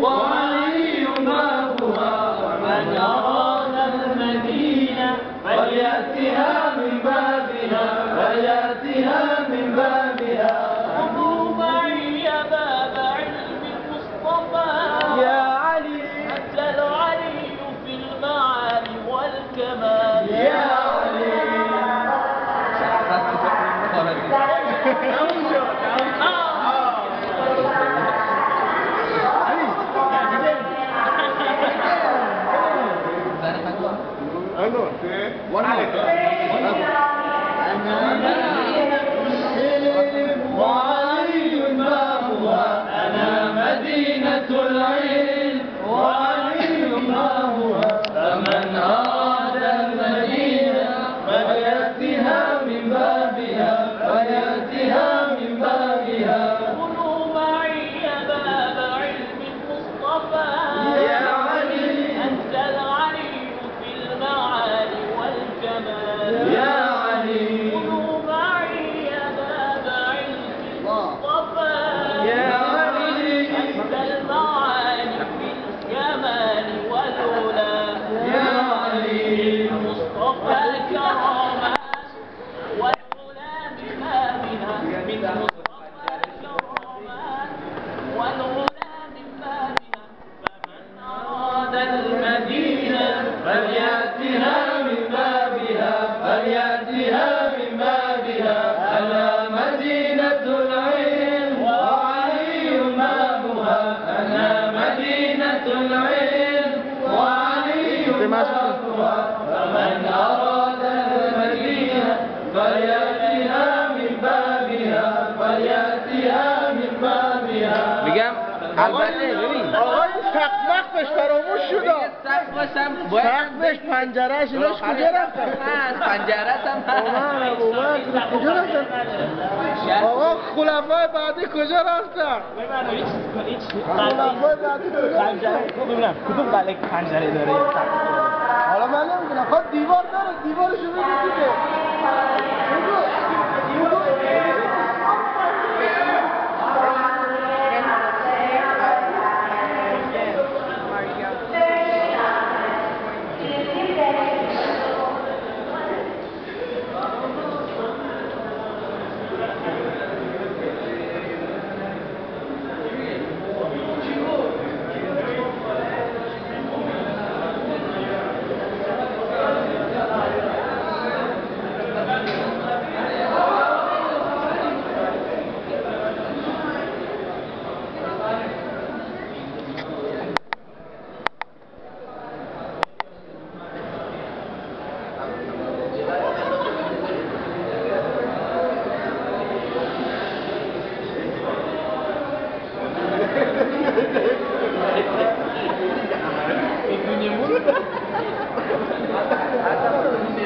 وولي بابها ومن أراد المدينة فليأتها من بابها فليأتها من بابها. خذوا معي يا باب علم المصطفى يا علي أتى العلي في المعالي والكمال يا علي. سقفش فراموش شده سقفش پنجرهش ایناش کجا رفتن؟ پنجرهش هم هست کجا رفتن؟ آقا خلفای بعدی کجا رفتن؟ خلفای بعدی کجا رفتن؟ کدوم بله پنجره داره یا سقف؟ حالا من نمیدونم خواهد دیوار داره دیوارشو بگید دیگه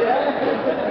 Gracias.